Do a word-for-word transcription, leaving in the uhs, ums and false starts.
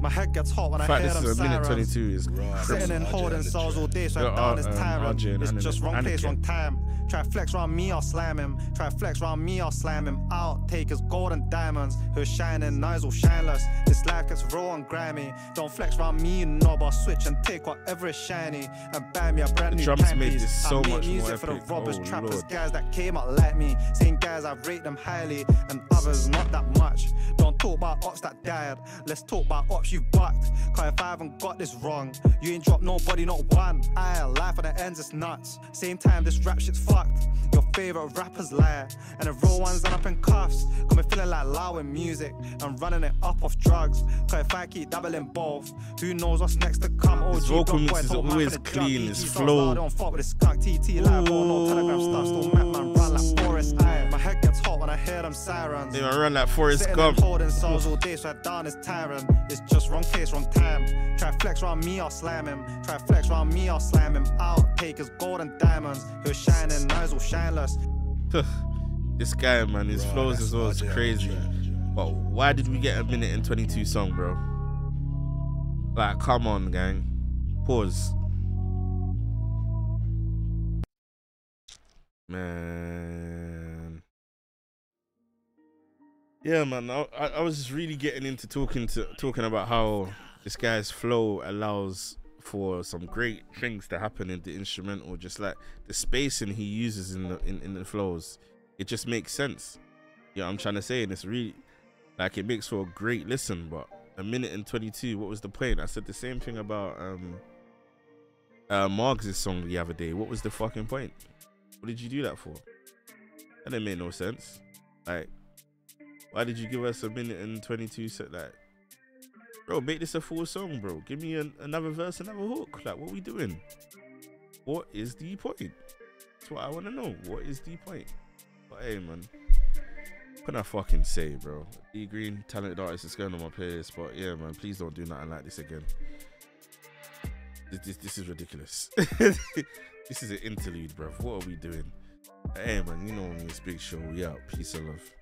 My head gets hot when in fact, I hear them sirens. minute twenty-two is right. Sitting in holding cells all day, so I'm down as tyrant. It's just wrong place, wrong time. Try flex round me, I'll slam him. Try flex round me, I'll slam him out. Take his gold and diamonds. Who's shining, eyes all shineless. This life gets raw and grimy. Don't flex round me, you knob. I'll switch and take whatever is shiny and buy me a brand new drums made this so much more epic. For the robbers, trappers, guys that came out like me. Same guys I rate them highly and others not that much. Don't talk about ops that died. Let's talk about ops you've bucked. Cause if I haven't got this wrong, you ain't dropped nobody, not one. I life at the ends, it's nuts. Same time, this rap shit's fucked. Your favorite rappers lie, and the real ones are up in cuffs. Got me feeling like loud in music and running it up off drugs. Cause if I keep doubling both, who knows what's next to come? Oh, his vocal mix is always clean, his flow. Don't fuck with this skunk T T live, no telegram stuff. Still map man run like Forrest. My head gets hot when I hear them sirens. They run like Forrest Gump. Holding souls all day, so I down his tyrant. It's just wrong place, wrong time. Try flex round me, I'll slam him. Try flex round me, I'll slam him out. Take his gold and diamonds. He'll shine in eyes all shineless. This guy, man, his bro, flows is always crazy. But why did we get a minute and twenty-two song, bro? Like, come on, gang. Pause. Man. Yeah, man. I, I was just really getting into talking to talking about how this guy's flow allows for some great things to happen in the instrumental. Just like the spacing he uses in the in, in the flows, it just makes sense. Yeah, you know I'm trying to say, and it's really like it makes for a great listen. But a minute and twenty-two, what was the point? I said the same thing about um uh Margs' song the other day. What was the fucking point? What did you do that for? That didn't make no sense. Like, why did you give us a minute and twenty-two set? Like, bro, make this a full song, bro. Give me an, another verse, another hook. Like, what are we doing? What is the point? That's what I want to know. What is the point? But hey, man, what can I fucking say, bro? D Green, talented artist, is going on my playlist. But yeah, man, please don't do nothing like this again. This, this, this is ridiculous. This is an interlude, bro. What are we doing? Hey, man, you know, on this big show, we out. Peace and love.